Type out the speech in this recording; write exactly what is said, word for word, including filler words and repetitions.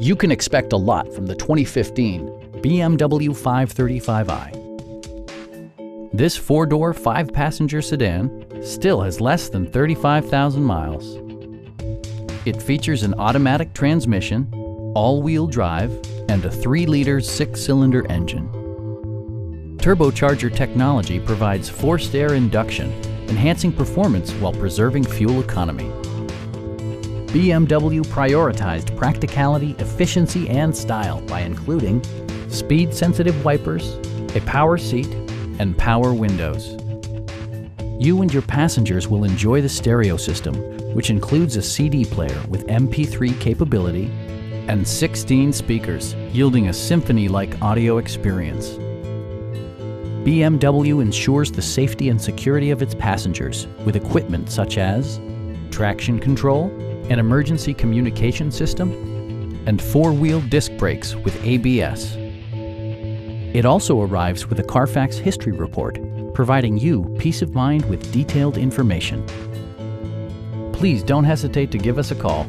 You can expect a lot from the twenty fifteen B M W five thirty-five i. This four-door, five-passenger sedan still has less than thirty-five thousand miles. It features an automatic transmission, all-wheel drive, and a three liter six-cylinder engine. Turbocharger technology provides forced air induction, enhancing performance while preserving fuel economy. B M W prioritized practicality, efficiency, and style by including speed-sensitive wipers, a power seat, and power windows. You and your passengers will enjoy the stereo system, which includes a C D player with M P three capability and sixteen speakers, yielding a symphony-like audio experience. B M W ensures the safety and security of its passengers with equipment such as traction control, an emergency communication system, and four-wheel disc brakes with A B S. It also arrives with a Carfax history report, providing you peace of mind with detailed information. Please don't hesitate to give us a call.